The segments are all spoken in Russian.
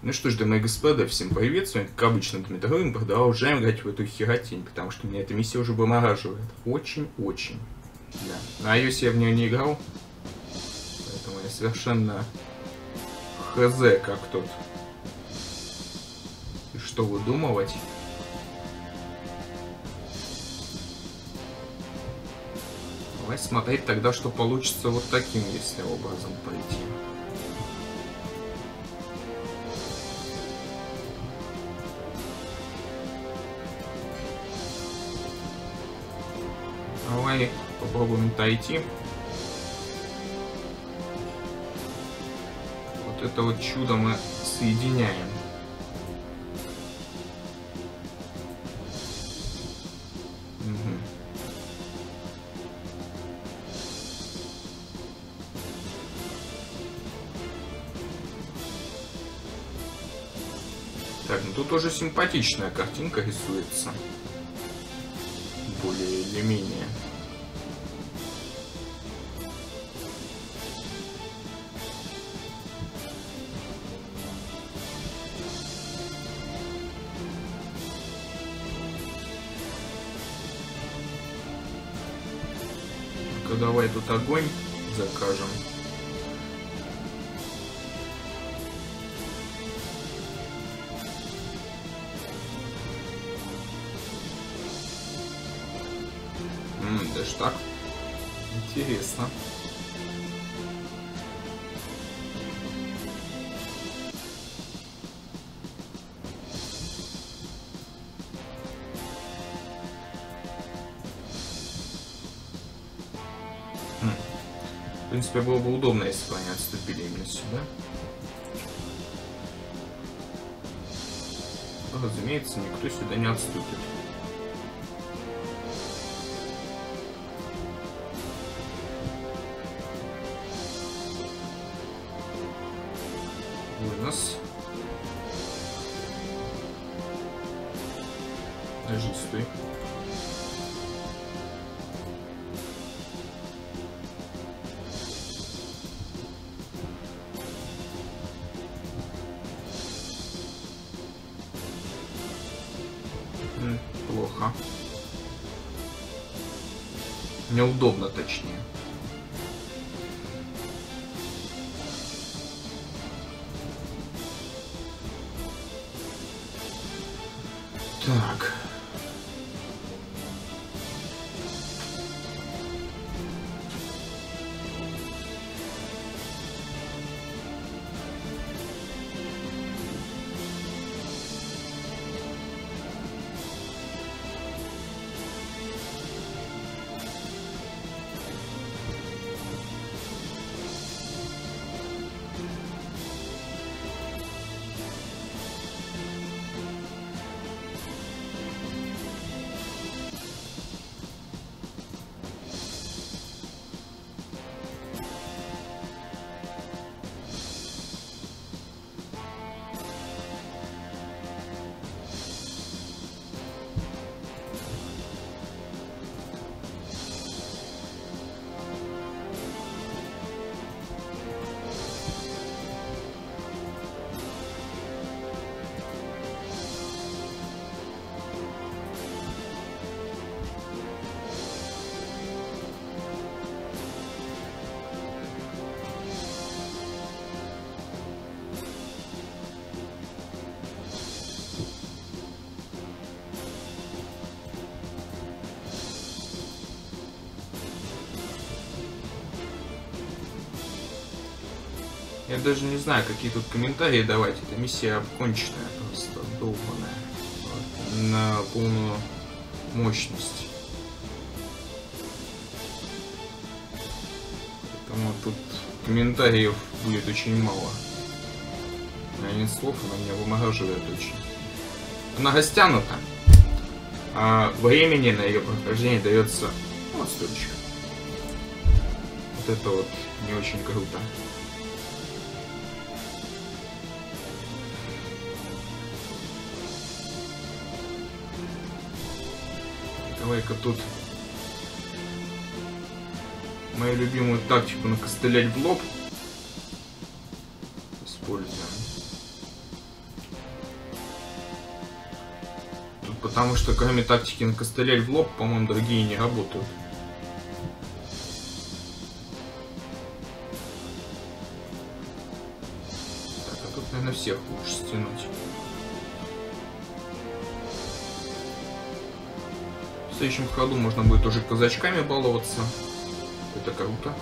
Ну что ж, дамы и господа, всем привет, с вами как обычно Дмитро, и мы продолжаем играть в эту херотень, потому что меня эта миссия уже вымораживает. Очень. Да. На iOS я в нее не играл, поэтому я совершенно хз как тот. И что выдумывать? Давай смотреть тогда, что получится вот таким, если образом пойти. Давай попробуем отойти. Вот это вот чудо мы соединяем. Угу. Так, ну тут уже симпатичная картинка рисуется. Более или менее. Давай тут огонь закажем. Даже так. Интересно. В принципе, было бы удобно, если бы они отступили именно сюда. Но, разумеется, никто сюда не отступит. Вынос. Даже не стой. Плохо. Неудобно, точнее. Так. Я даже не знаю, какие тут комментарии давать. Эта миссия обконченная, просто долбанная. Вот. На полную мощность. Поэтому тут комментариев будет очень мало. У меня нет слов, она меня вымораживает очень. Она растянута. А времени на ее прохождение дается вот столько. Вот это вот не очень круто. Давай-ка тут мою любимую тактику накостылять в лоб используем. Потому что кроме тактики на костыляль в лоб, по-моему, другие не работают. Так, а тут, наверное, всех лучше стянуть. В следующем ходу можно будет уже казачками баловаться. Это круто.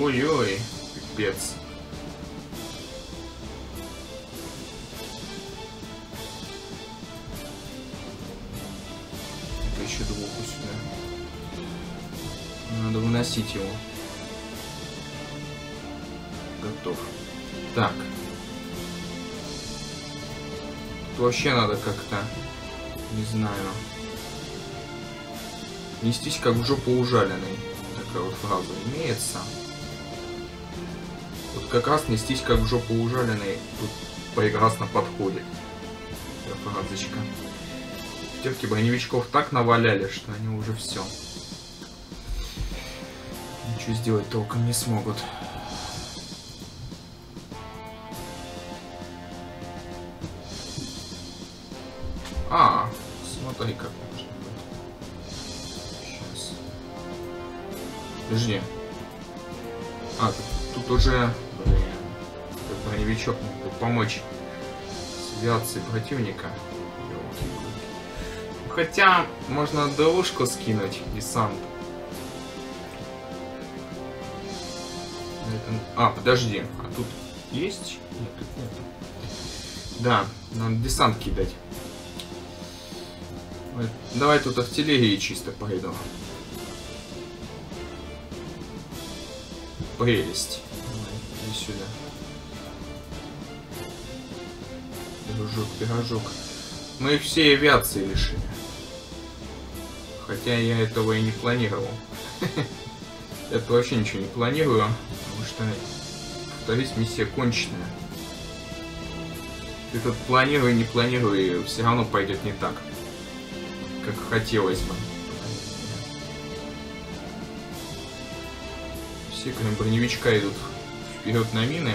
Ой-ой, пипец. Это еще двух сюда. Надо выносить его. Готов. Так. Тут вообще надо как-то, не знаю, нестись как в жопу ужаленный. Такая вот фраза имеется. Как раз нестись как в жопу ужаленный тут прекрасно подходит. Фразочка. Терки броневичков так наваляли, что они уже все. Ничего сделать толком не смогут. А, смотри как можно будет. Сейчас. Подожди. А, тут уже... Броневичок мог бы помочь с авиацией противника. Хотя можно ДЛшку скинуть и сам. А, подожди, а тут есть? Нет, тут нет. Да, надо десант кидать. Давай тут артиллерии чисто пойду. Прелесть. Давай, иди сюда. Пирожок. Мы все авиации лишили. Хотя я этого и не планировал. Я вообще ничего не планирую, потому что, повторюсь, миссия конченная. Ты тут планируй, не планируй, все равно пойдет не так, как хотелось бы. Все, кроме броневичка, идут вперед на мины.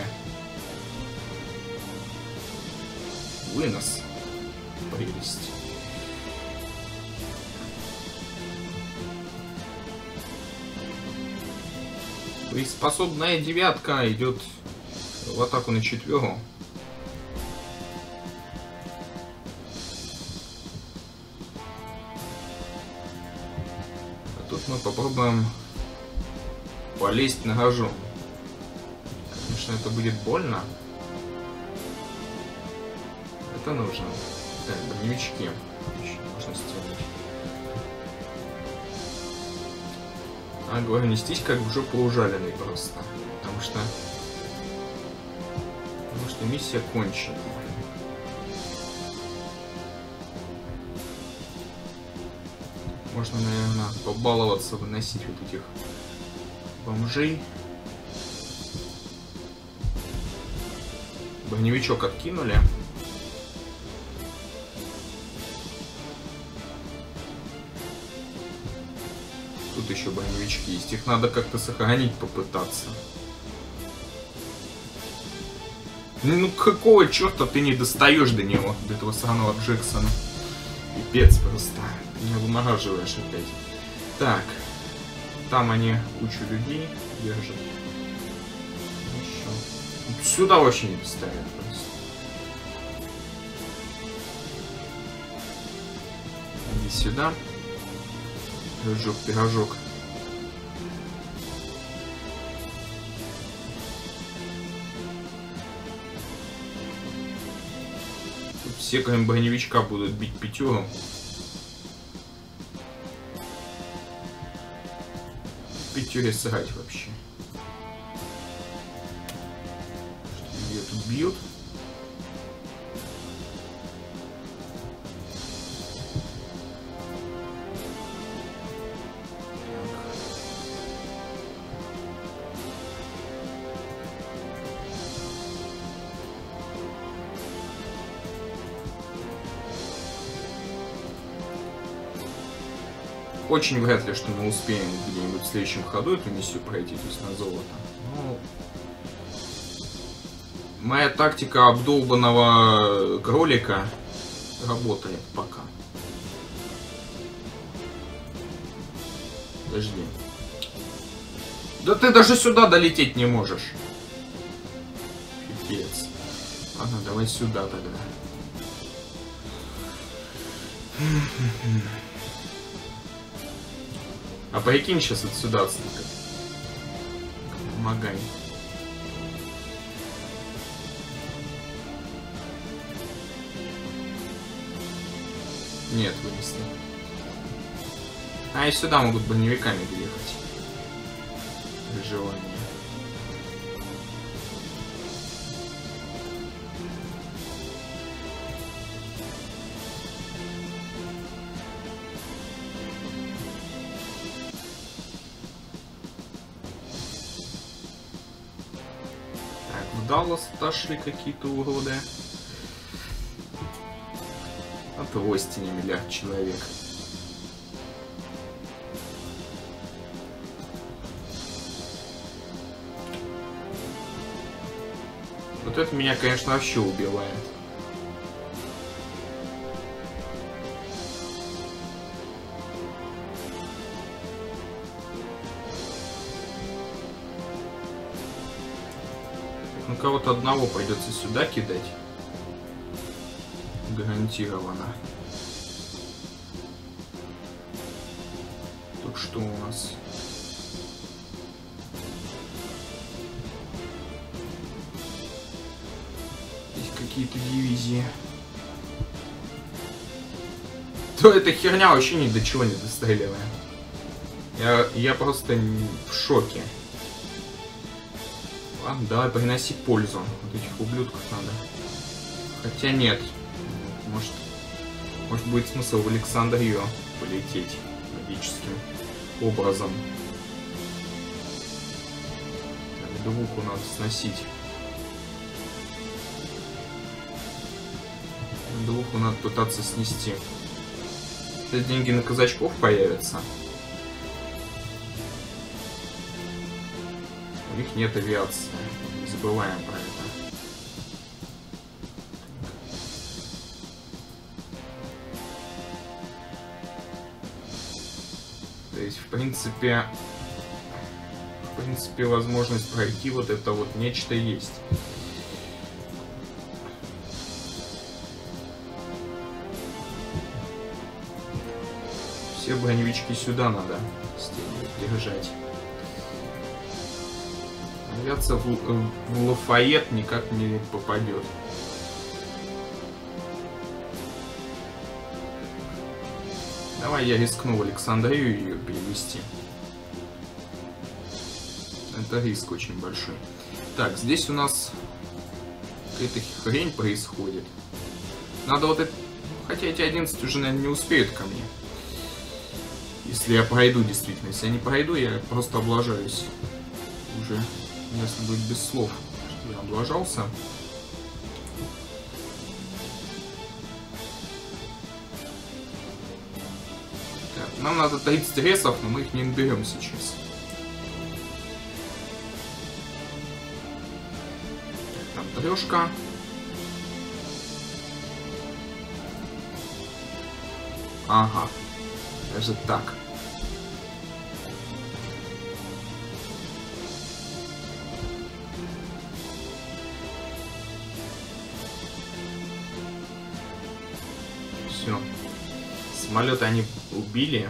Вынос. Прелесть. Боеспособная девятка идет в атаку на четверку. А тут мы попробуем полезть на рожон. Конечно, это будет больно. Это нужно. Так, броневички. Еще можно стянуть. А, говорю, нестись как в жопу ужаленный просто. Потому что миссия кончена. Можно, наверное, побаловаться, выносить вот этих бомжей. Броневичок откинули. Еще броневички есть, их надо как-то сохранить, попытаться. Ну какого черта ты не достаешь до него, до этого сраного Джексона? Пипец просто, ты меня вымораживаешь опять. Так, там они кучу людей держат. Еще. Сюда вообще не достают просто. Иди сюда. Пирожок. Тут все, кроме броневичка, будут бить пятером. Пятере срать вообще. Что ее тут бьют? Очень вряд ли, что мы успеем где-нибудь в следующем ходу эту миссию пройти, то есть на золото. Ну, моя тактика обдолбанного кролика работает пока. Подожди. Да ты даже сюда долететь не можешь. Пипец. Ладно, давай сюда тогда. А прикинь, сейчас отсюда отстыкать. Помогай. Нет, вынесли. А и сюда могут броневиками доехать. При желании. Дошли какие-то уроды. От власти не миллиард человек. Вот это меня, конечно, вообще убивает. Кого-то одного придется сюда кидать. Гарантированно. Тут что у нас? Здесь какие-то дивизии. То эта херня вообще ни до чего не достреливает. Я просто в шоке. Ладно, давай приноси пользу. Вот этих ублюдков надо. Хотя нет. Может будет смысл в Александрию полететь магическим образом. Так, двуку надо сносить. Двуху надо пытаться снести. Сейчас деньги на казачков появятся. У них нет авиации. Не забываем про это. То есть, в принципе, возможность пройти вот это вот нечто есть. Все броневички сюда надо держать. Авиация в Лафайет никак не попадет. Давай я рискну в Александрию ее перевести. Это риск очень большой. Так, здесь у нас какая-то хрень происходит. Надо вот это... Хотя эти 11 уже, наверное, не успеют ко мне. Если я пройду, действительно. Если я не пройду, я просто облажаюсь. Уже... Ясно будет без слов, что я облажался. Так, нам надо 30 рейсов, но мы их не наберем сейчас. Так, там трешка. Ага. Даже так. Самолеты они убили.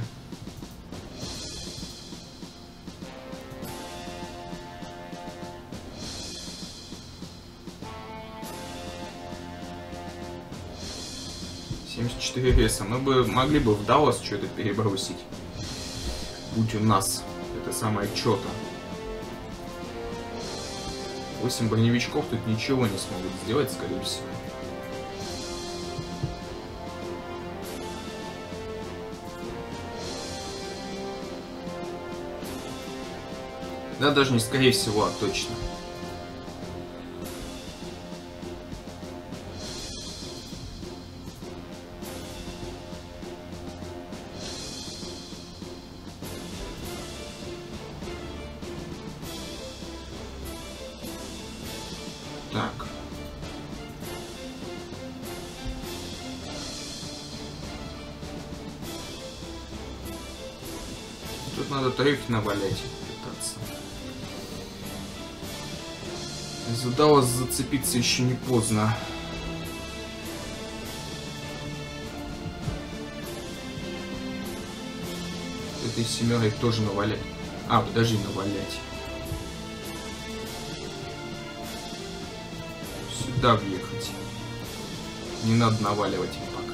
$74 веса. Мы бы могли бы в Даллас что-то перебросить. Будь у нас. Это самое что-то. 8 броневичков тут ничего не смогут сделать, скорее всего. Да, даже не скорее всего, а точно. так. Тут надо трюки навалять, пытаться. Если удалось зацепиться, еще не поздно. Этой семерой тоже навалять. А, подожди, навалять. Сюда въехать. Не надо наваливать им пока.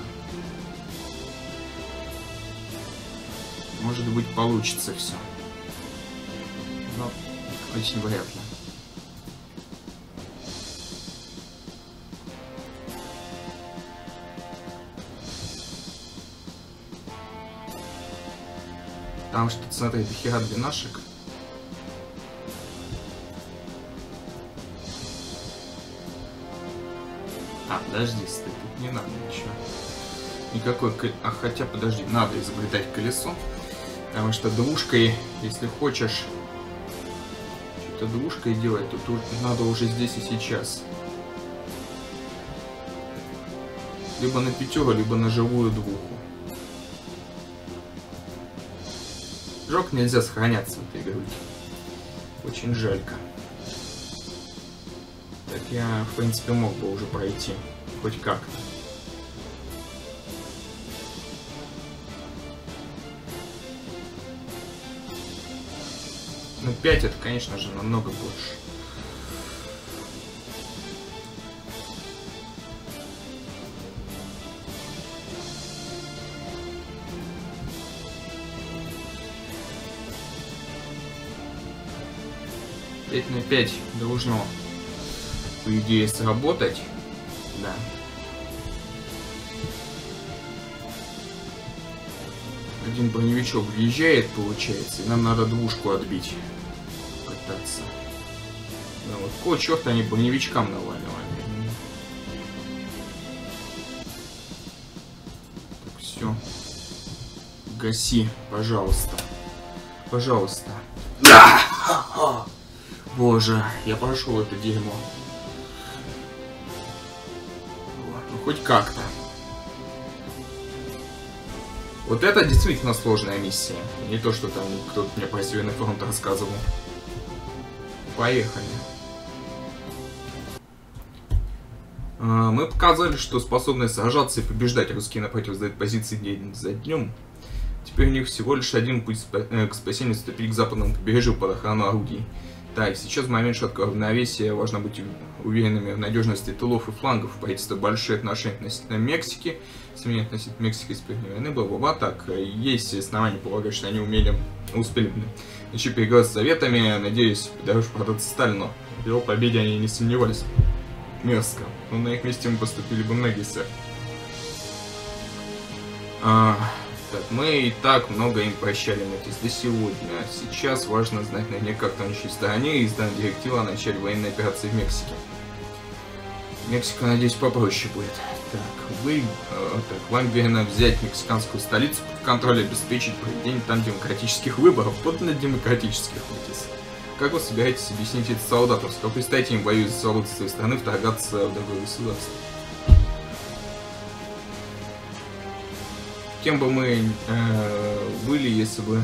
Может быть, получится все. Но очень вряд ли. Там что-то, смотри, дохера двенашек. А, подожди, стой, тут не надо ничего. Никакой колесо. А хотя, подожди, надо изобретать колесо. Потому что двушкой, если хочешь что-то двушкой делать, то тут надо уже здесь и сейчас. Либо на пятерку, либо на живую двуху. Жок нельзя сохраняться в этой игрульке. Очень жалько. Так я, в принципе, мог бы уже пройти. Хоть как-то. Ну, 5 это, конечно же, намного больше. На 5 должно, по идее, сработать, да. Один броневичок въезжает, получается, и нам надо двушку отбить, пытаться. Да вот, какого черта они броневичкам наваливали? Так, все. Гаси, пожалуйста. Пожалуйста. Да! Боже, я прошел это дерьмо. Ну, хоть как-то. Вот это действительно сложная миссия. Не то, что там кто-то мне про Северный фронт рассказывал. Поехали. Мы показали, что способность сражаться и побеждать русские напротив сдают позиции день за днем. Теперь у них всего лишь один путь к спасению — вступить к западному побережью под охрану орудий. Так, сейчас в момент шаткого равновесия важно быть уверенными в надежности тылов и флангов. Правительство большие отношения относительно Мексики. Сомнения относительно Мексики с войны, бла-бла-бла. Так, есть основания полагать, что они успели еще переговоры с Советами. Надеюсь, подороже продаться Сталину. В его победе они не сомневались. Мерзко. Но на их месте мы поступили бы многие, сэр. Так, мы и так много им прощали на до сегодня. Сейчас важно знать наверняка, как там еще в стороне, издан директива о начале военной операции в Мексике. Мексика, надеюсь, попроще будет. Так, вам верно взять мексиканскую столицу под контроль и обеспечить проведение там демократических выборов, подлинно демократических выборов. Как вы собираетесь объяснить это солдатам? Сколько вы ставите им воюют за солдаты своей страны, вторгаться в другое государство? Кем бы мы были, если бы...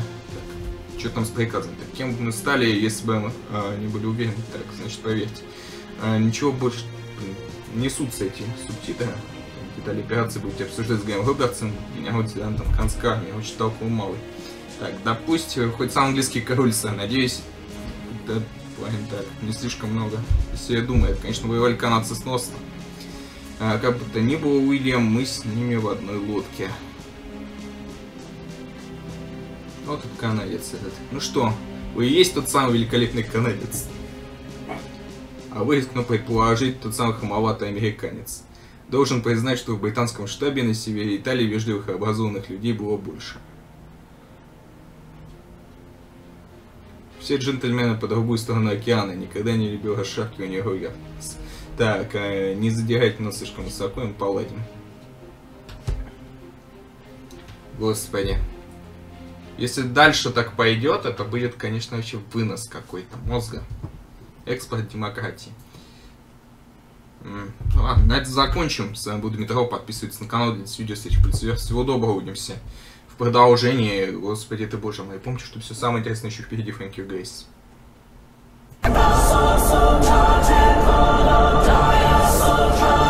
Так, что там с приказом-то? Кем бы мы стали, если бы мы не были уверены? Так, значит, поверьте. Ничего больше... Несутся эти субтитры. Детали операции будете обсуждать с Гайем Робертсом, генерал-лейтенантом Канской армии. Очень толковый малый. Так, допустим, хоть сам английский король, надеюсь. Да, блин, так, не слишком много. Если я думаю, конечно, воевали канадцы с носа. Как бы то ни было, Уильям, мы с ними в одной лодке. Вот тут канадец этот. Ну что, вы и есть тот самый великолепный канадец? А вы рискну предположить тот самый хамоватый американец. Должен признать, что в британском штабе на севере Италии вежливых и образованных людей было больше. Все джентльмены по другую сторону океана, никогда не любил расшаркивание руля. Так, не задирайте нас слишком высоко, мы поладим. Господи. Если дальше так пойдет, это будет, конечно, вообще вынос какой-то мозга. Экспорт демократии. Ну ладно, на этом закончим. С вами был Дмитро. Подписывайтесь на канал для видео встреч полицейских. Всего доброго, увидимся в продолжении. Господи ты боже мой, помните, что все самое интересное еще впереди. Thank you, guys.